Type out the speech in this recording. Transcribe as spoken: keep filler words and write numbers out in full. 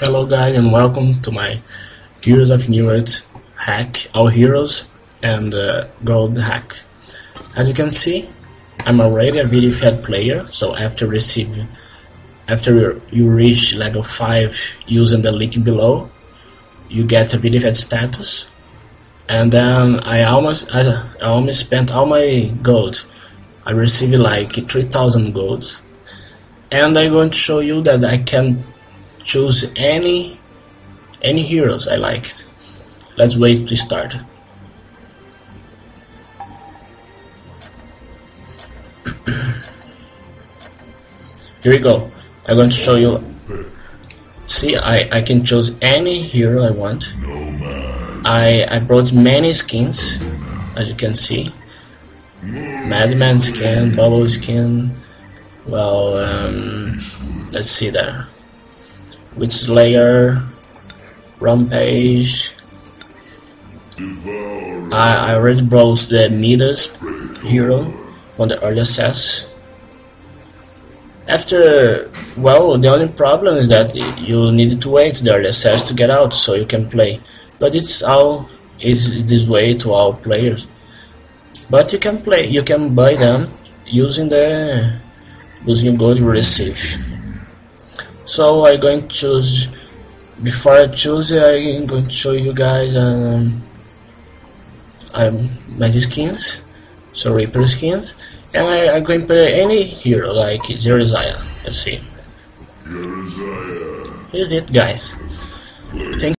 Hello guys, and welcome to my Heroes of Newerth hack, our heroes and uh, gold hack. As you can see, I'm already a VDFed player, so after receive after you reach level five using the link below, you get a VDFed status, and then I almost I, I almost spent all my gold. I received like three thousand gold, and I'm going to show you that I can choose any any heroes I liked. Let's wait to start. Here we go. I'm going to show you. See, I, I can choose any hero I want. I, I brought many skins, as you can see. Madman skin, bubble skin. Well, um, let's see there. With Slayer, Rampage. I, I already brought the Midas hero on the early access. After, well, the only problem is that you need to wait the early access to get out so you can play. But it's all is this way to all players. But you can play, you can buy them using the using gold you receive. So I'm going to choose. Before I choose, I'm going to show you guys um, I'm magic skins, so Reaper skins, and I, I'm going to play any hero like Zeraziah. Let's see. Here's it, guys. Thank